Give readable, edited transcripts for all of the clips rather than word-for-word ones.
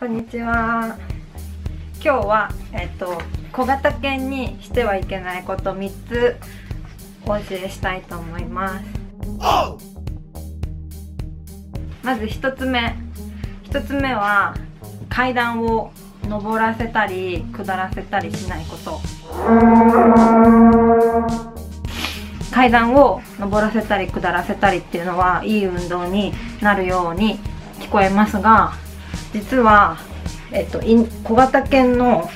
こんにちは。今日は、小型犬にしてはいけないこと3つお教えしたいと思います。まず1つ目は階段を上らせたり下らせたりしないこと。階段を上らせたり下らせたりっていうのはいい運動になるように聞こえますが、実は、小型犬の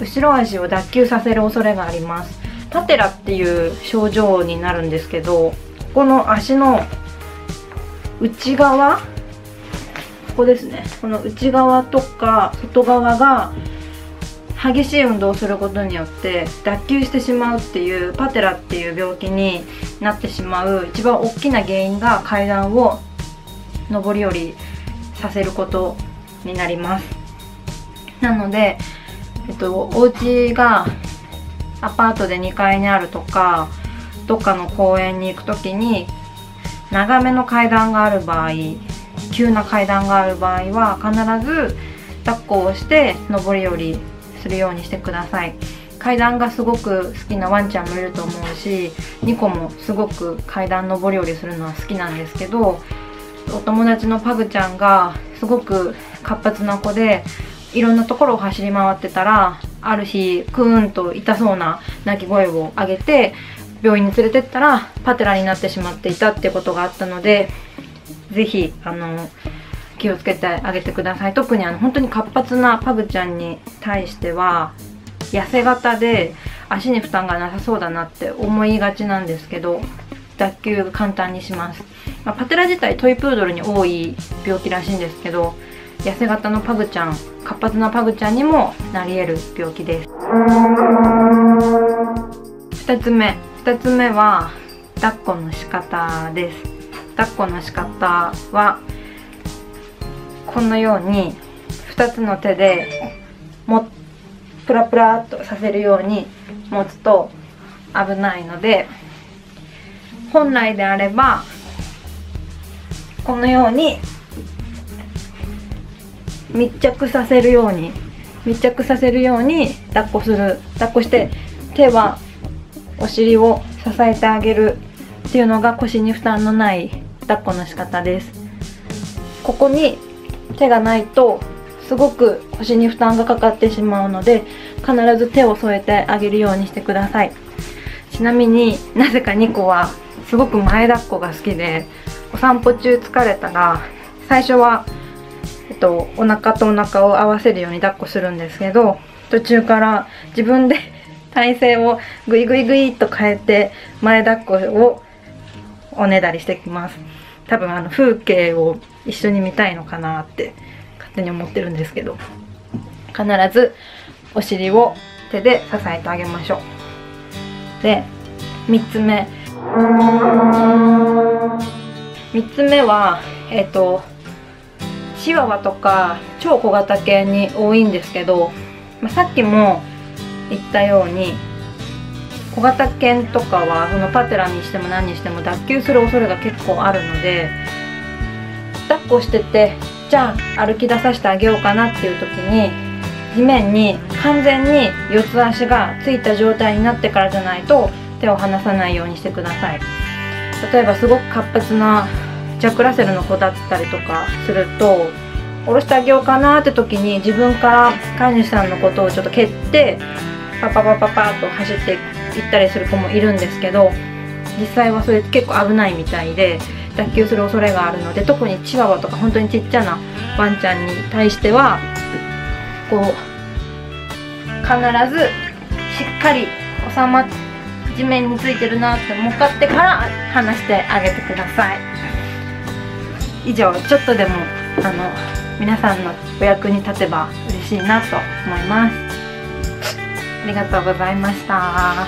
後ろ足を脱臼させる恐れがあります。パテラっていう症状になるんですけど、ここの足の内側、ここですね、この内側とか外側が激しい運動をすることによって脱臼してしまうっていう、パテラっていう病気になってしまう一番大きな原因が階段を上り下りさせることになります。なので、お家がアパートで2階にあるとか、どっかの公園に行く時に長めの階段がある場合、急な階段がある場合は必ず抱っこをして上り下りするようにしてください。階段がすごく好きなワンちゃんもいると思うし、ニコもすごく階段上り下りするのは好きなんですけど、お友達のパグちゃんがすごく活発な子でいろんなところを走り回ってたら、ある日クーンと痛そうな鳴き声を上げて病院に連れてったらパテラになってしまっていたっていうことがあったので、是非気をつけてあげてください。特に本当に活発なパグちゃんに対しては、痩せ型で足に負担がなさそうだなって思いがちなんですけど、脱臼が簡単にします。まあ、パテラ自体トイプードルに多い病気らしいんですけど、痩せ型のパグちゃん、活発なパグちゃんにもなり得る病気です。2つ目は抱っこの仕方です。抱っこの仕方はこのように2つの手でプラプラっとさせるように持つと危ないので、本来であればこのように密着させるように抱っこして手はお尻を支えてあげるっていうのが腰に負担のない抱っこの仕方です。ここに手がないとすごく腰に負担がかかってしまうので、必ず手を添えてあげるようにしてください。ちなみになぜかニコはすごく前抱っこが好きで、お散歩中疲れたら最初は、お腹とお腹を合わせるように抱っこするんですけど、途中から自分で体勢をグイグイグイっと変えて前抱っこをおねだりしてきます。多分風景を一緒に見たいのかなって勝手に思ってるんですけど、必ずお尻を手で支えてあげましょう。で、3つ目はチワワとか超小型犬に多いんですけど、まあ、さっきも言ったように小型犬とかはそのパテラにしても何にしても脱臼する恐れが結構あるので、抱っこしててじゃあ歩き出させてあげようかなっていう時に、地面に完全に四つ足がついた状態になってからじゃないと手を離さないようにしてください。例えばすごく活発なジャックラセルの子だったりとかすると、下ろしてあげようかなって時に自分から飼い主さんのことをちょっと蹴ってパパパパパッと走っていったりする子もいるんですけど、実際はそれ結構危ないみたいで脱臼する恐れがあるので、特にチワワとか本当にちっちゃなワンちゃんに対してはこう必ずしっかり収まって、地面についてるなって向かってから離してあげてください。以上、ちょっとでも皆さんのお役に立てば嬉しいなと思います。ありがとうございました。